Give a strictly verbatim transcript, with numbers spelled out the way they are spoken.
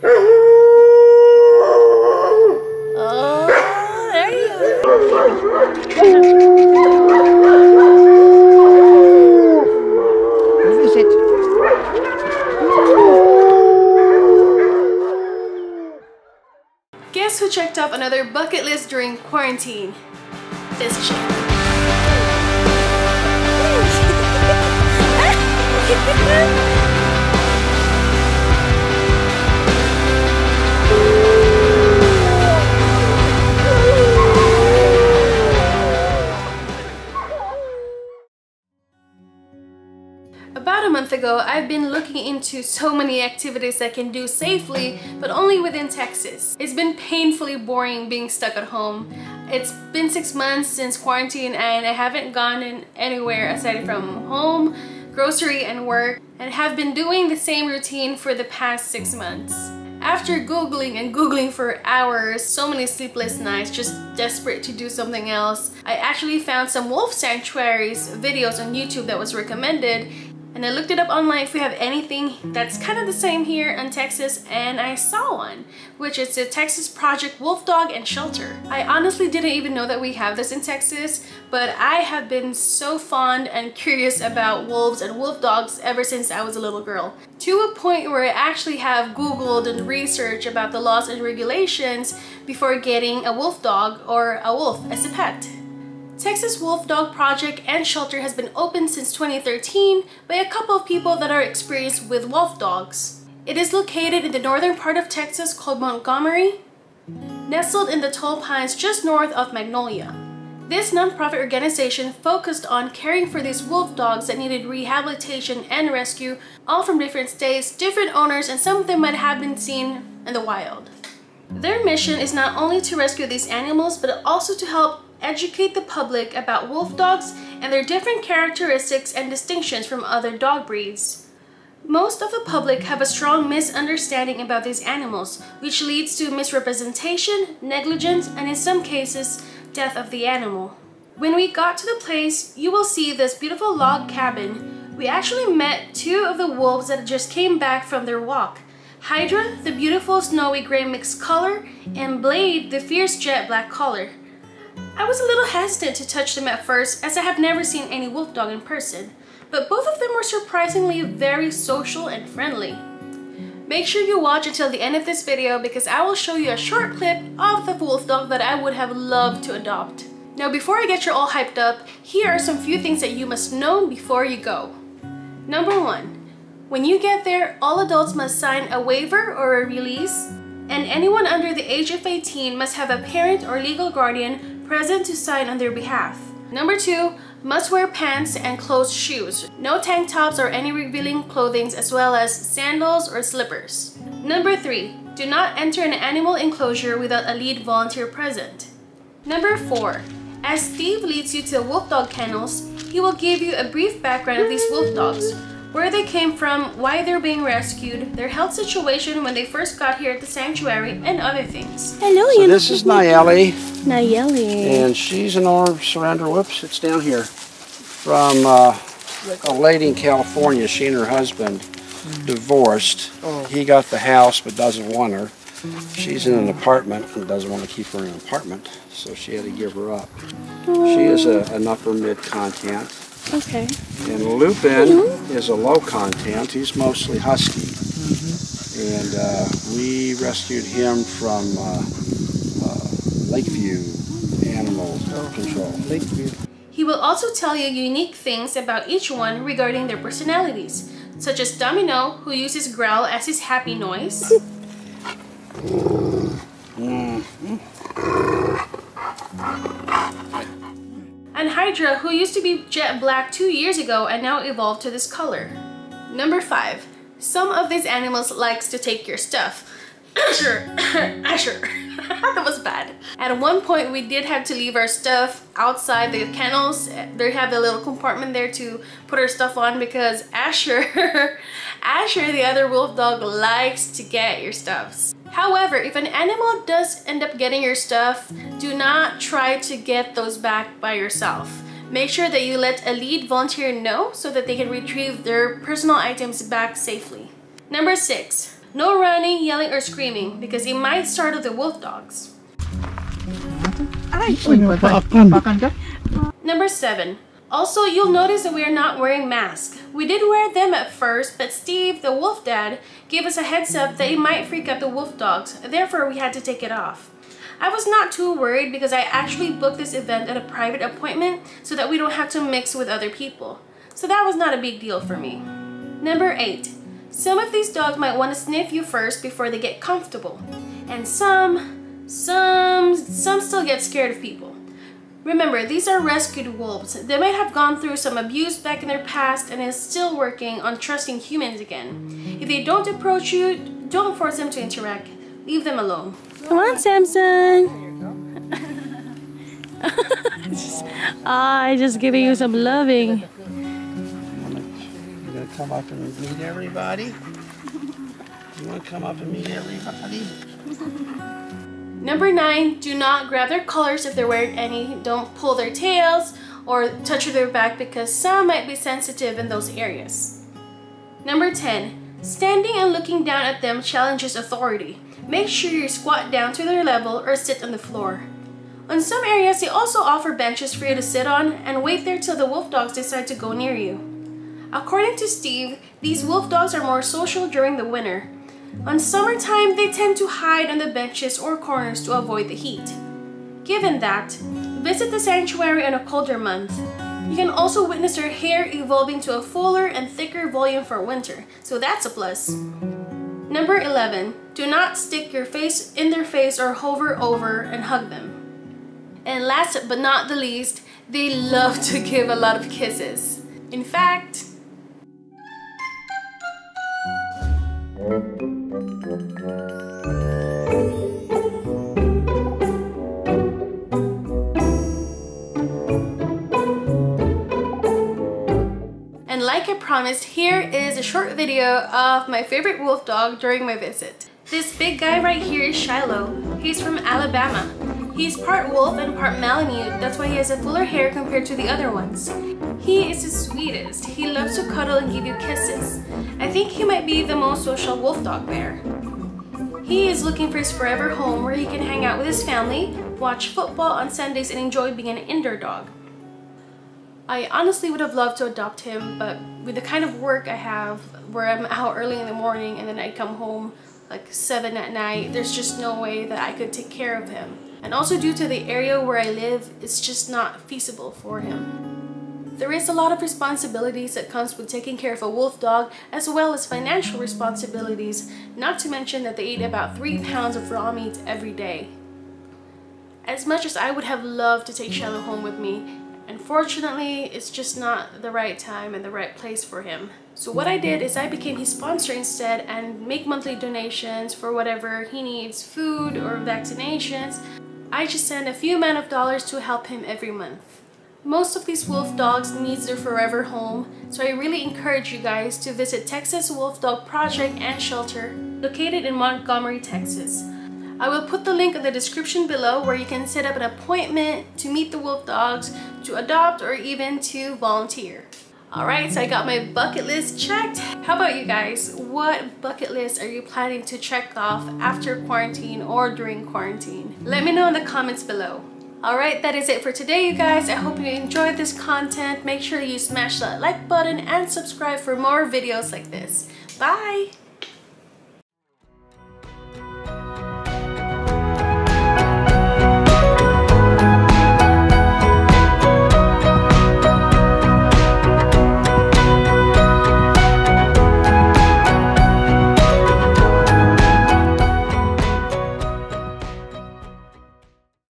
Oh, there you go. What is it? Guess who checked off another bucket list during quarantine? This chick. About a month ago, I've been looking into so many activities I can do safely, but only within Texas. It's been painfully boring being stuck at home. It's been six months since quarantine and I haven't gone in anywhere aside from home, grocery, and work, and have been doing the same routine for the past six months. After googling and googling for hours, so many sleepless nights, just desperate to do something else, I actually found some wolf sanctuaries videos on YouTube that was recommended. And I looked it up online if we have anything that's kind of the same here in Texas, and I saw one, which is the Texas Project Wolf Dog and Shelter. I honestly didn't even know that we have this in Texas, but I have been so fond and curious about wolves and wolf dogs ever since I was a little girl. To a point where I actually have Googled and researched about the laws and regulations before getting a wolf dog or a wolf as a pet. Texas Wolf Dog Project and Shelter has been open since twenty thirteen by a couple of people that are experienced with wolf dogs. It is located in the northern part of Texas called Montgomery, nestled in the tall pines just north of Magnolia. This nonprofit organization focused on caring for these wolf dogs that needed rehabilitation and rescue, all from different states, different owners, and some of them might have been seen in the wild. Their mission is not only to rescue these animals, but also to help educate the public about wolf dogs and their different characteristics and distinctions from other dog breeds. Most of the public have a strong misunderstanding about these animals, which leads to misrepresentation, negligence, and in some cases, death of the animal. When we got to the place, you will see this beautiful log cabin. We actually met two of the wolves that just came back from their walk. Hydra, the beautiful snowy gray mixed color, and Blade, the fierce jet black color. I was a little hesitant to touch them at first as I have never seen any wolf dog in person, but both of them were surprisingly very social and friendly. Make sure you watch until the end of this video because I will show you a short clip of the wolf dog that I would have loved to adopt. Now before I get you all hyped up, here are some few things that you must know before you go. Number one, when you get there, all adults must sign a waiver or a release, and anyone under the age of eighteen must have a parent or legal guardian present to sign on their behalf. Number two, must wear pants and closed shoes. No tank tops or any revealing clothing, as well as sandals or slippers. Number three, do not enter an animal enclosure without a lead volunteer present. Number four, as Steve leads you to the wolf dog kennels, he will give you a brief background of these wolf dogs, where they came from, why they're being rescued, their health situation when they first got here at the sanctuary, and other things. Hello, so this is Nayeli. Nayeli. And she's an owner of Surrender, whoops, it's down here, from uh, a lady in California. She and her husband divorced. Oh. He got the house but doesn't want her. She's in an apartment and doesn't want to keep her in an apartment, so she had to give her up. Oh. She is a, an upper mid content. Okay. And Lupin mm-hmm. is a low content. He's mostly husky. Mm-hmm. And uh, we rescued him from uh, uh, Lakeview Animal Control. Lakeview. He will also tell you unique things about each one regarding their personalities, such as Domino, who uses growl as his happy noise. Mm-hmm. And Hydra, who used to be jet black two years ago and now evolved to this color. Number five, some of these animals likes to take your stuff. Asher, Asher, that was bad. At one point we did have to leave our stuff outside the kennels. They have a little compartment there to put our stuff on because Asher, Asher the other wolf dog likes to get your stuff. However, if an animal does end up getting your stuff, do not try to get those back by yourself. Make sure that you let a lead volunteer know so that they can retrieve their personal items back safely. Number six, No running, yelling, or screaming, because it might startle the wolf dogs. Number seven. Also, you'll notice that we are not wearing masks. We did wear them at first, but Steve, the wolf dad, gave us a heads up that it might freak out the wolf dogs. Therefore, we had to take it off. I was not too worried because I actually booked this event at a private appointment so that we don't have to mix with other people. So that was not a big deal for me. Number eight. Some of these dogs might want to sniff you first before they get comfortable. And some, some, some still get scared of people. Remember, these are rescued wolves. They might have gone through some abuse back in their past and is still working on trusting humans again. If they don't approach you, don't force them to interact. Leave them alone. Come on, Samson. just, ah, just giving you some loving. You gonna come up and meet everybody? You wanna come up and meet everybody? Number nine, do not grab their collars if they're wearing any. Don't pull their tails or touch their back because some might be sensitive in those areas. Number ten, standing and looking down at them challenges authority. Make sure you squat down to their level or sit on the floor. On some areas, they also offer benches for you to sit on and wait there till the wolf dogs decide to go near you. According to Steve, these wolf dogs are more social during the winter. On summertime, they tend to hide on the benches or corners to avoid the heat. Given that, visit the sanctuary in a colder month. You can also witness their hair evolving to a fuller and thicker volume for winter, so that's a plus. Number eleven. Do not stick your face in their face or hover over and hug them. And last but not the least, they love to give a lot of kisses. In fact... And like I promised, here is a short video of my favorite wolf dog during my visit. This big guy right here is Shiloh. He's from Alabama. He's part wolf and part Malamute, that's why he has a fuller hair compared to the other ones. He is the sweetest. He loves to cuddle and give you kisses. I think he might be the most social wolf dog there. He is looking for his forever home where he can hang out with his family, watch football on Sundays, and enjoy being an indoor dog. I honestly would have loved to adopt him, but with the kind of work I have where I'm out early in the morning and then I come home like seven at night, there's just no way that I could take care of him. And also due to the area where I live, it's just not feasible for him. There is a lot of responsibilities that comes with taking care of a wolf dog, as well as financial responsibilities, not to mention that they eat about three pounds of raw meat every day. As much as I would have loved to take Shiloh home with me, unfortunately, it's just not the right time and the right place for him. So what I did is I became his sponsor instead and make monthly donations for whatever he needs, food or vaccinations. I just send a few amount of dollars to help him every month. Most of these wolf dogs need their forever home, so I really encourage you guys to visit Texas Wolf Dog Project and Shelter located in Montgomery, Texas. I will put the link in the description below where you can set up an appointment to meet the wolf dogs, to adopt, or even to volunteer. Alright, so I got my bucket list checked. How about you guys? What bucket list are you planning to check off after quarantine or during quarantine? Let me know in the comments below. Alright, that is it for today, you guys. I hope you enjoyed this content. Make sure you smash that like button and subscribe for more videos like this. Bye!